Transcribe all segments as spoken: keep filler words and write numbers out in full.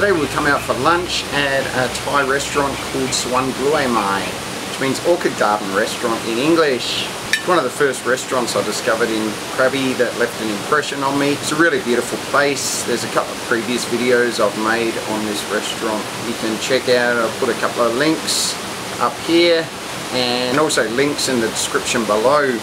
today we come out for lunch at a Thai restaurant called Suan Gruyemai, which means Orchid Garden Restaurant in English. It's one of the first restaurants I discovered in Krabi that left an impression on me. It's a really beautiful place. There's a couple of previous videos I've made on this restaurant you can check out. I've put a couple of links up here and also links in the description below.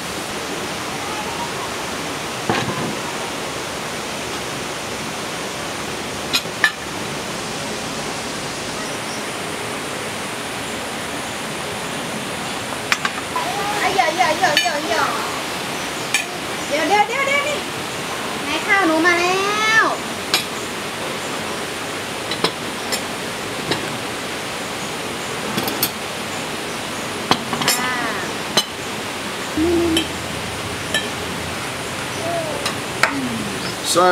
So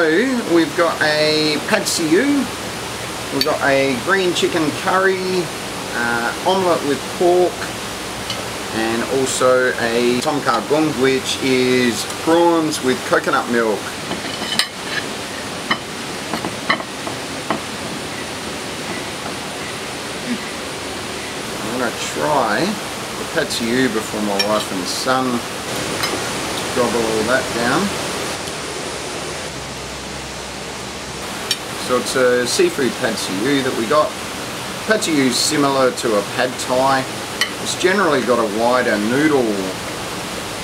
we've got a pad see ew, we've got a green chicken curry, uh, omelette with pork, and also a tom kha gung, which is prawns with coconut milk. I'm going to try the pad see ew before my wife and son gobble all that down. So it's a seafood pad see ew that we got. Pad see ew is similar to a pad thai. It's generally got a wider noodle.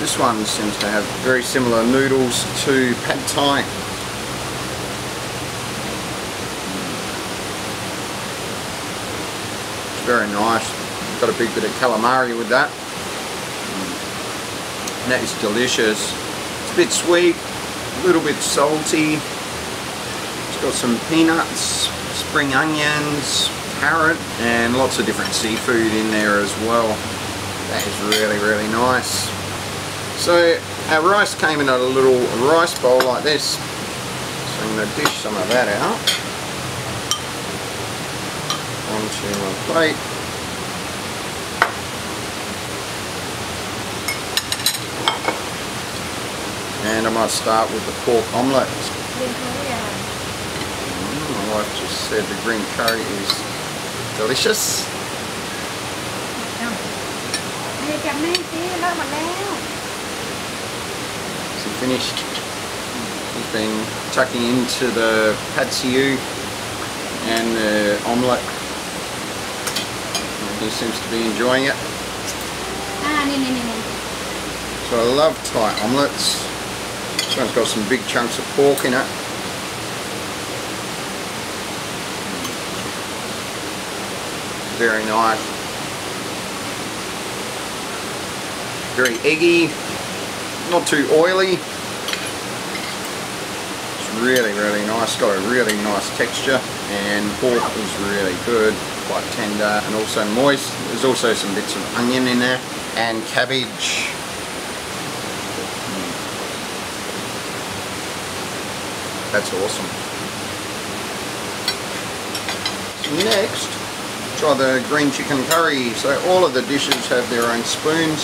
This one seems to have very similar noodles to pad thai. It's very nice. Got a big bit of calamari with that. And that is delicious. It's a bit sweet, a little bit salty. It's got some peanuts, spring onions, carrot, and lots of different seafood in there as well. That is really, really nice. So our rice came in a little rice bowl like this. So I'm going to dish some of that out onto my plate. And I might start with the pork omelette. Mm, my wife just said the green curry is delicious. Is he finished? He's been tucking into the pad see ew and the omelette. He seems to be enjoying it. So I love Thai omelettes. This one's got some big chunks of pork in it. Very nice. Very eggy, not too oily. It's really, really nice. Got a really nice texture, and pork is really good, quite tender and also moist. There's also some bits of onion in there and cabbage. That's awesome. Next, try the green chicken curry. So all of the dishes have their own spoons,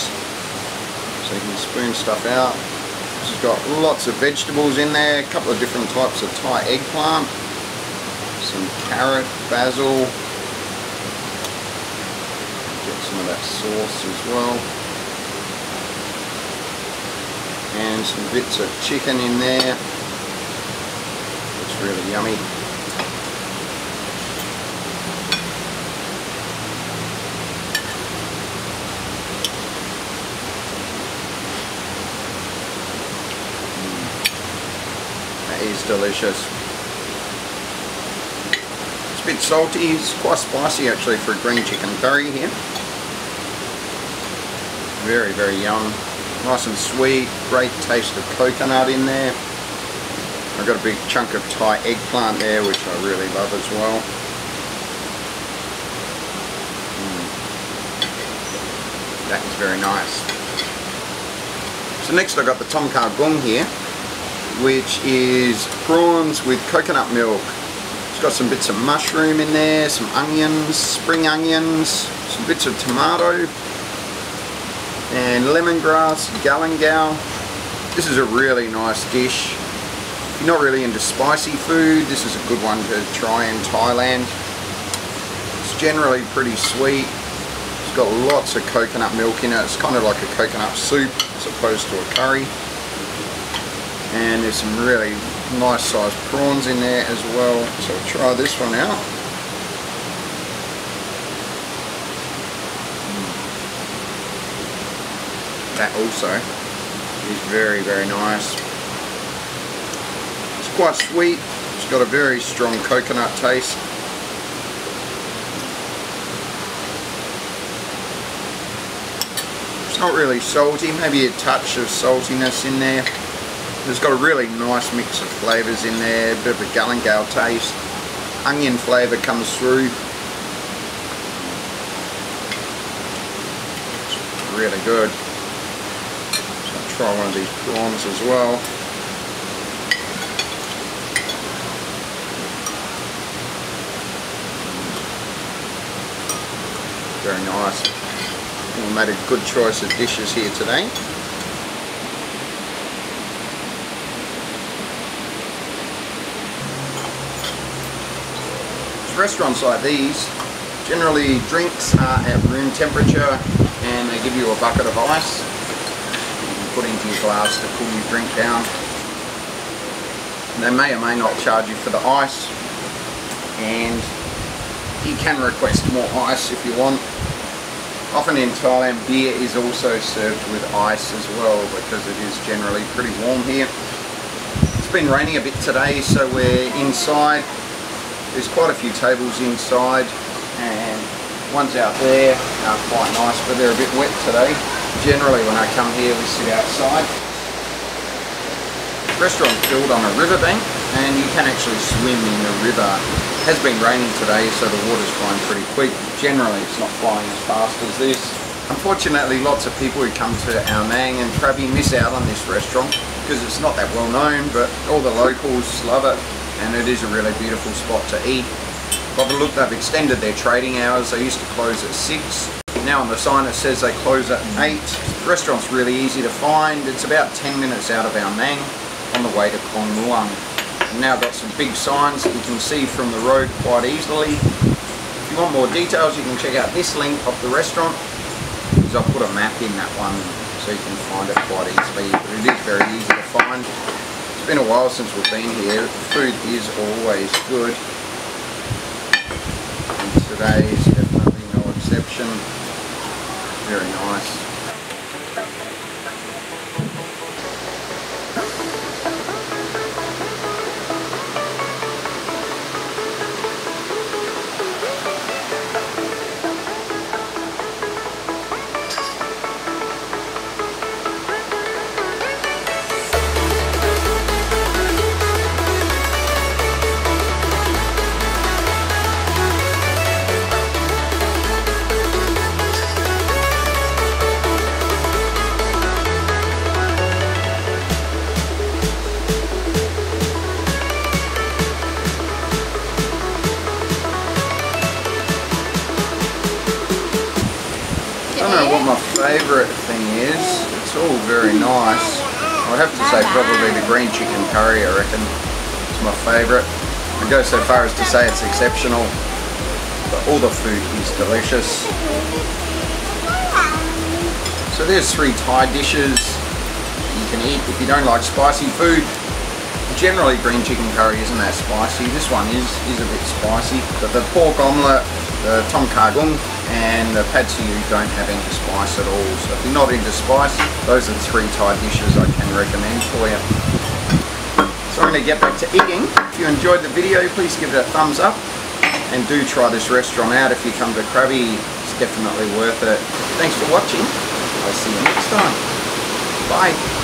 so you can spoon stuff out. This has got lots of vegetables in there, a couple of different types of Thai eggplant, some carrot, basil, get some of that sauce as well, and some bits of chicken in there. It's really yummy. Is delicious. It's a bit salty, it's quite spicy actually for a green chicken curry here. Very, very yum. Nice and sweet, great taste of coconut in there. I've got a big chunk of Thai eggplant there, which I really love as well. Mm. That is very nice. So next I've got the tom kha gung here, which is prawns with coconut milk. It's got some bits of mushroom in there, some onions, spring onions, some bits of tomato, and lemongrass, galangal. This is a really nice dish. If you're not really into spicy food, this is a good one to try in Thailand. It's generally pretty sweet. It's got lots of coconut milk in it. It's kind of like a coconut soup as opposed to a curry. And there's some really nice sized prawns in there as well. So we'll try this one out. That also is very, very nice. It's quite sweet. It's got a very strong coconut taste. It's not really salty, maybe a touch of saltiness in there. It's got a really nice mix of flavours in there, a bit of a galangal taste. Onion flavour comes through. It's really good. Try one of these prawns as well. Very nice. We made a good choice of dishes here today. Restaurants like these, generally drinks are at room temperature and they give you a bucket of ice. Put into your glass to cool your drink down. And they may or may not charge you for the ice, and you can request more ice if you want. Often in Thailand, beer is also served with ice as well because it is generally pretty warm here. It's been raining a bit today, so we're inside. There's quite a few tables inside, and ones out there are quite nice, but they're a bit wet today. Generally when I come here we sit outside. The restaurant's built on a riverbank and you can actually swim in the river. It has been raining today so the water's flowing pretty quick. Generally it's not flying as fast as this. Unfortunately lots of people who come to Ao Nang and Krabi miss out on this restaurant because it's not that well known, but all the locals love it and it is a really beautiful spot to eat. I've looked, they've extended their trading hours. They used to close at six. Now on the sign it says they close at eight. The restaurant's really easy to find. It's about ten minutes out of Ao Nang on the way to Kong Luang. We've now got some big signs that you can see from the road quite easily. If you want more details you can check out this link of the restaurant, because I'll put a map in that one so you can find it quite easily. But it is very easy to find. It's been a while since we've been here. The food is always good. And today is definitely no exception. Very nice. My favourite thing is, it's all very nice. I have to say probably the green chicken curry, I reckon. It's my favourite. I go so far as to say it's exceptional, but all the food is delicious. So there's three Thai dishes you can eat if you don't like spicy food. Generally green chicken curry isn't that spicy. This one is, is a bit spicy, but the pork omelette, the tom kha gung and the pad see ew don't have any spice at all. So if you're not into spice, those are the three Thai dishes I can recommend for you. So I'm going to get back to eating. If you enjoyed the video, please give it a thumbs up and do try this restaurant out if you come to Krabi. It's definitely worth it. Thanks for watching. I'll see you next time. Bye.